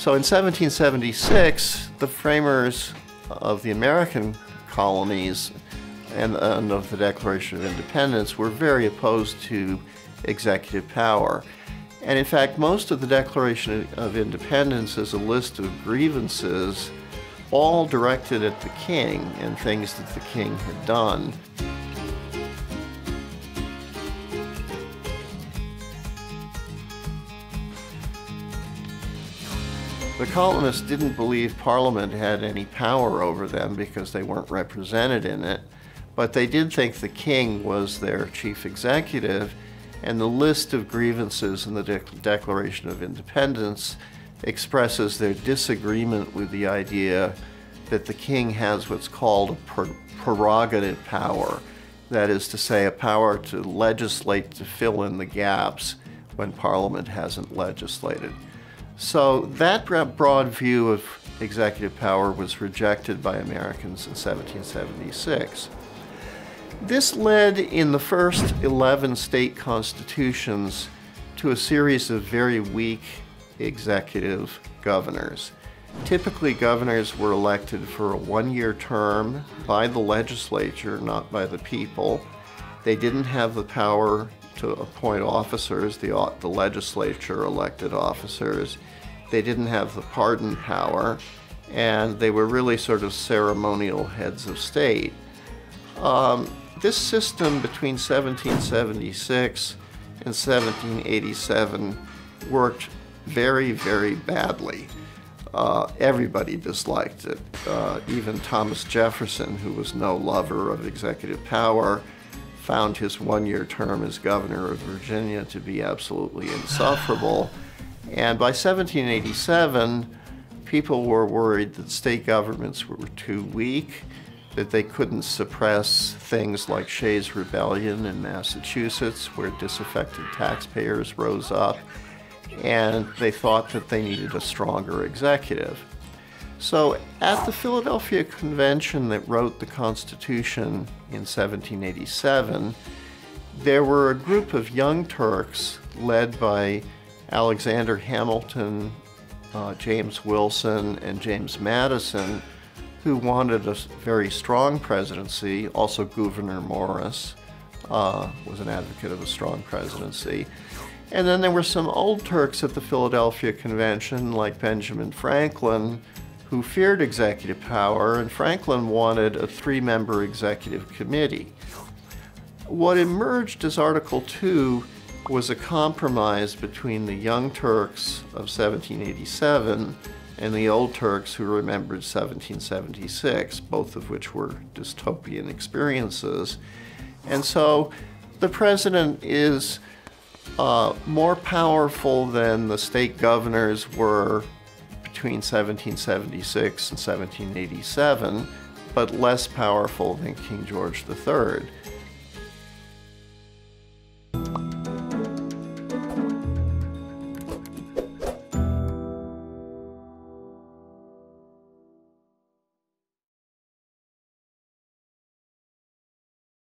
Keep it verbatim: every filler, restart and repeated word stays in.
So in seventeen seventy-six, the framers of the American colonies and, and of the Declaration of Independence were very opposed to executive power. And in fact, most of the Declaration of Independence is a list of grievances, all directed at the king and things that the king had done. The colonists didn't believe Parliament had any power over them because they weren't represented in it, but they did think the king was their chief executive, and the list of grievances in the De- Declaration of Independence expresses their disagreement with the idea that the king has what's called a per- prerogative power, that is to say, a power to legislate to fill in the gaps when Parliament hasn't legislated. So that broad view of executive power was rejected by Americans in seventeen seventy-six. This led in the first eleven state constitutions to a series of very weak executive governors. Typically, governors were elected for a one-year term by the legislature, not by the people. They didn't have the power to appoint officers. The, the legislature elected officers. They didn't have the pardon power, and they were really sort of ceremonial heads of state. Um, this system between seventeen seventy-six and seventeen eighty-seven worked very, very badly. Uh, everybody disliked it. Uh, even Thomas Jefferson, who was no lover of executive power, found his one-year term as governor of Virginia to be absolutely insufferable. And by seventeen eighty-seven, people were worried that state governments were too weak, that they couldn't suppress things like Shay's Rebellion in Massachusetts, where disaffected taxpayers rose up, and they thought that they needed a stronger executive. So at the Philadelphia Convention that wrote the Constitution in seventeen eighty-seven, there were a group of young Turks led by Alexander Hamilton, uh, James Wilson, and James Madison, who wanted a very strong presidency. Also, Gouverneur Morris uh, was an advocate of a strong presidency. And then there were some old Turks at the Philadelphia Convention, like Benjamin Franklin, who feared executive power, and Franklin wanted a three-member executive committee. What emerged as Article Two was a compromise between the Young Turks of seventeen eighty-seven and the Old Turks who remembered seventeen seventy-six, both of which were dystopian experiences. And so the president is uh, more powerful than the state governors were between seventeen seventy-six and seventeen eighty-seven, but less powerful than King George the Third.